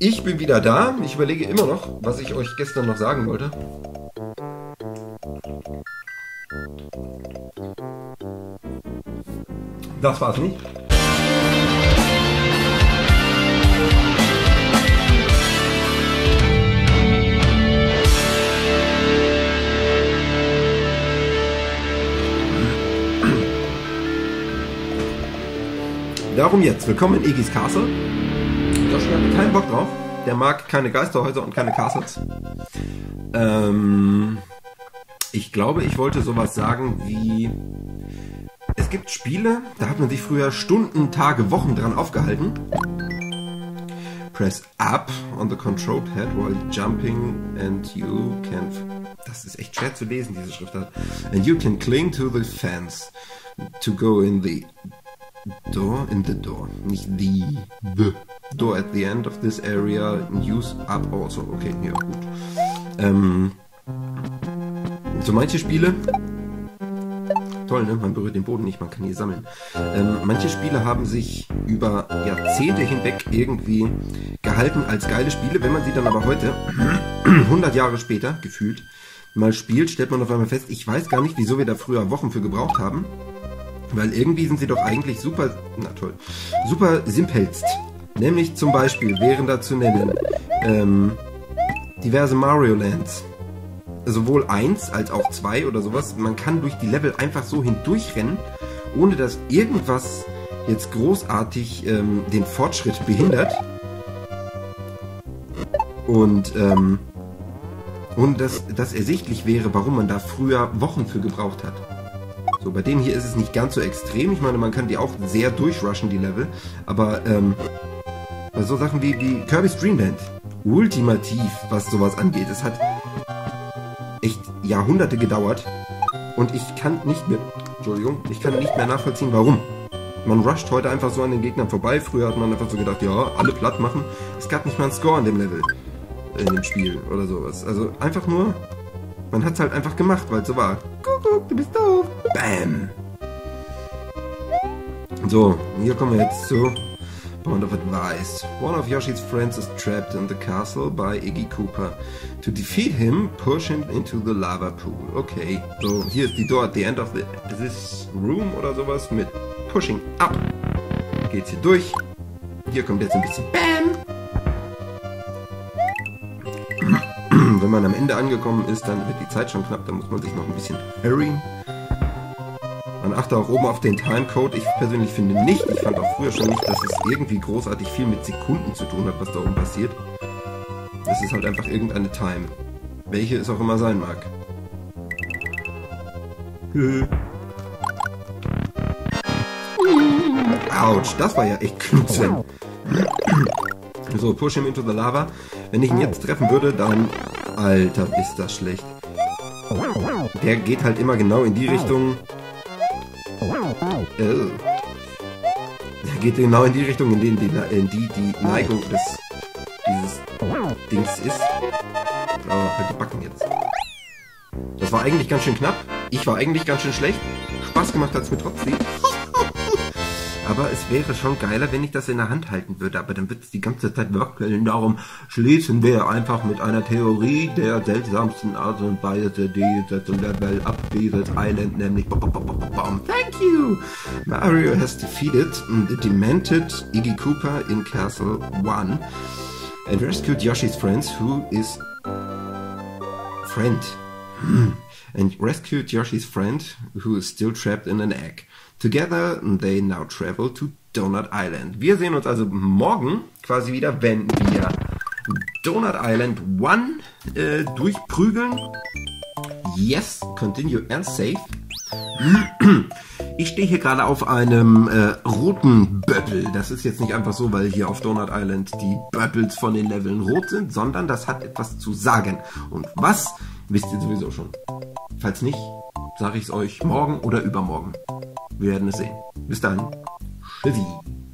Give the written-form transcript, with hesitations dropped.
Ich bin wieder da. Ich überlege immer noch, was ich euch gestern noch sagen wollte. Das war's nicht. Darum jetzt. Willkommen in Iggy's Castle. Joshua hat keinen Bock drauf. Der mag keine Geisterhäuser und keine Castles. Ich glaube, ich wollte sowas sagen wie... Es gibt Spiele, da hat man sich früher Stunden, Tage, Wochen dran aufgehalten. Press up on the control pad while jumping and you can... Das ist echt schwer zu lesen, diese Schriftart. And you can cling to the fence to go in the... Door in the door. Nicht the door at the end of this area. Use up also. Okay, ja gut. So manche Spiele. Toll, ne? Man berührt den Boden nicht, man kann hier sammeln. Manche Spiele haben sich über Jahrzehnte hinweg irgendwie gehalten als geile Spiele. Wenn man sie dann aber heute, 100 Jahre später, gefühlt, mal spielt, stellt man auf einmal fest, ich weiß gar nicht, wieso wir da früher Wochen für gebraucht haben. Weil irgendwie sind sie doch eigentlich super, na toll, super simpelst. Nämlich zum Beispiel wären da zu nennen diverse Mario Lands. Sowohl 1 als auch 2 oder sowas. Man kann durch die Level einfach so hindurchrennen, ohne dass irgendwas jetzt großartig den Fortschritt behindert. Und ohne dass das ersichtlich wäre, warum man da früher Wochen für gebraucht hat. So, bei dem hier ist es nicht ganz so extrem. Ich meine, man kann die auch sehr durchrushen, die Level. Aber so Sachen wie Kirby's Dreamland. Ultimativ, was sowas angeht. Es hat echt Jahrhunderte gedauert. Und ich kann nicht mehr... Entschuldigung. Ich kann nicht mehr nachvollziehen, warum. Man rusht heute einfach so an den Gegnern vorbei. Früher hat man einfach so gedacht, ja, alle platt machen. Es gab nicht mal einen Score in dem Level. In dem Spiel oder sowas. Also einfach nur... Man hat es halt einfach gemacht, weil es so war. Kuckuck, du bist doof. Bam. So, hier kommen wir jetzt zu Point of Advice. One of Yoshi's friends is trapped in the castle by Iggy Cooper. To defeat him, push him into the lava pool. Okay, so hier ist die Door at the end of this room oder sowas mit Pushing Up. Geht's hier durch. Hier kommt jetzt ein bisschen Bam. Wenn man am Ende angekommen ist, dann wird die Zeit schon knapp, dann muss man sich noch ein bisschen hurryen. Man achte auch oben auf den Timecode. Ich persönlich finde nicht, ich fand auch früher schon nicht, dass es irgendwie großartig viel mit Sekunden zu tun hat, was da oben passiert. Es ist halt einfach irgendeine Time. Welche es auch immer sein mag. Autsch, das war ja echt knutschen. So, push him into the lava. Wenn ich ihn jetzt treffen würde, dann... Alter, ist das schlecht. Der geht halt immer genau in die Richtung... Der geht genau in die Richtung, in die Neigung des... dieses Dings ist. Oh, halt die Backen jetzt. Das war eigentlich ganz schön knapp. Ich war eigentlich ganz schön schlecht. Spaß gemacht hat es mir trotzdem. Aber es wäre schon geiler, wenn ich das in der Hand halten würde. Aber dann wird es die ganze Zeit wackeln. Darum schließen wir einfach mit einer Theorie der seltsamsten Art und Weise dieses Level up dieses Island, nämlich Thank you! Mario has defeated the demented Iggy Cooper in Castle 1 and rescued Yoshi's friends, who is... Friend. And rescued Yoshi's friend, who is still trapped in an egg. Together they now travel to Donut Island. Wir sehen uns also morgen quasi wieder, wenn wir Donut Island 1 durchprügeln. Yes, continue and save. Ich stehe hier gerade auf einem roten Böppel. Das ist jetzt nicht einfach so, weil hier auf Donut Island die Böppels von den Leveln rot sind, sondern das hat etwas zu sagen. Und was, wisst ihr sowieso schon. Falls nicht, sage ich es euch morgen oder übermorgen. Wir werden es sehen. Bis dann. Tschüssi.